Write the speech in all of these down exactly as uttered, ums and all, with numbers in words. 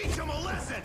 teach him a lesson!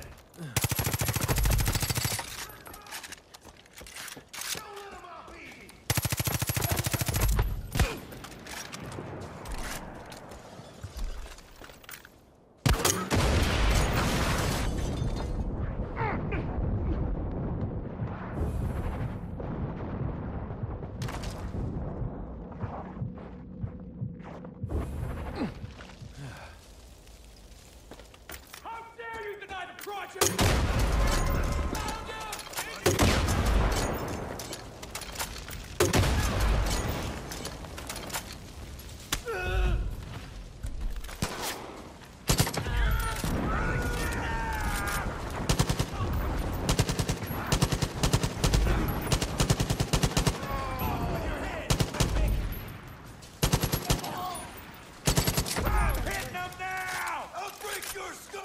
Your scope!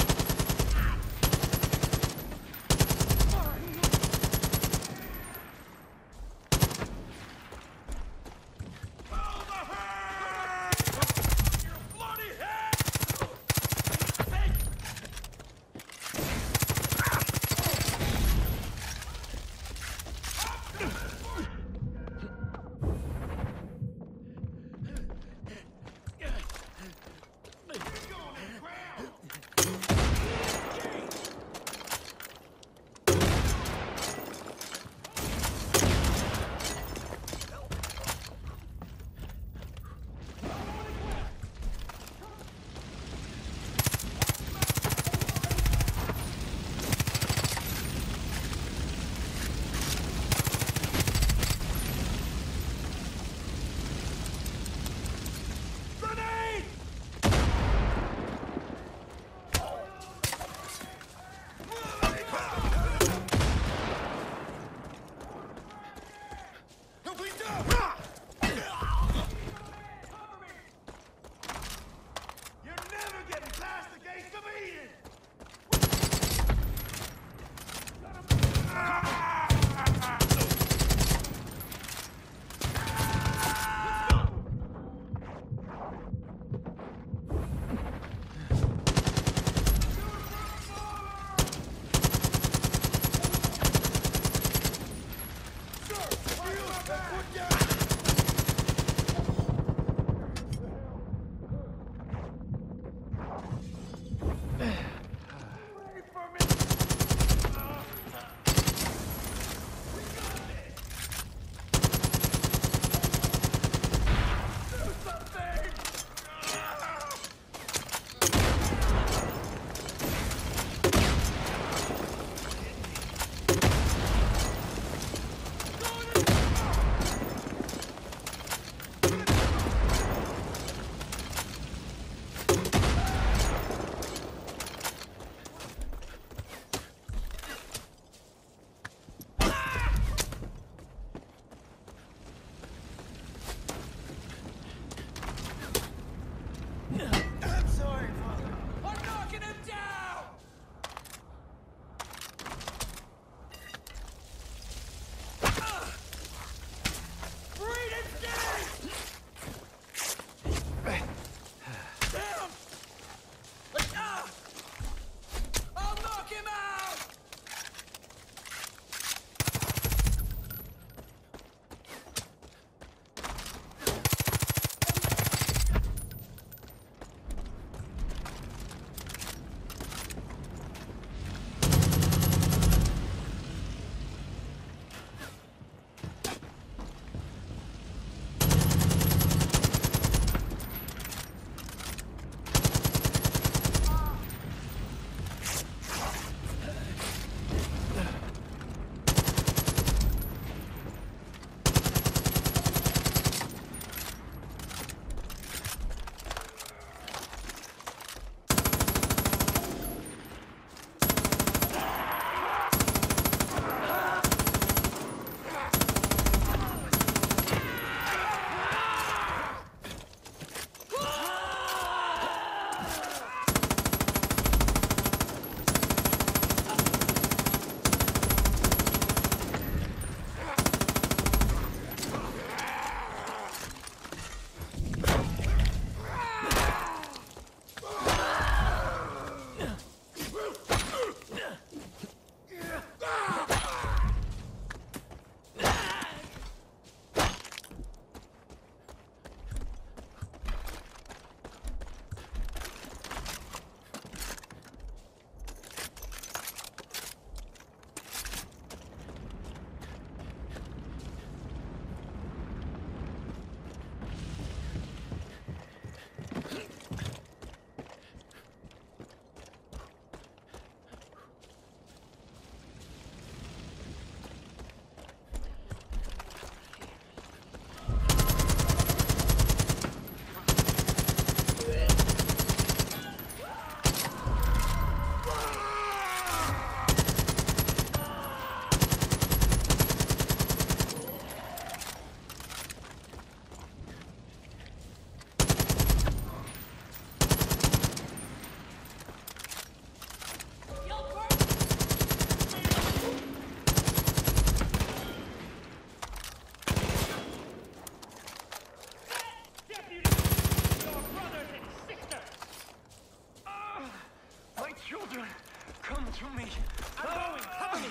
I'm going! Cover me!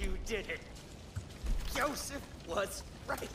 You did it! Joseph was right!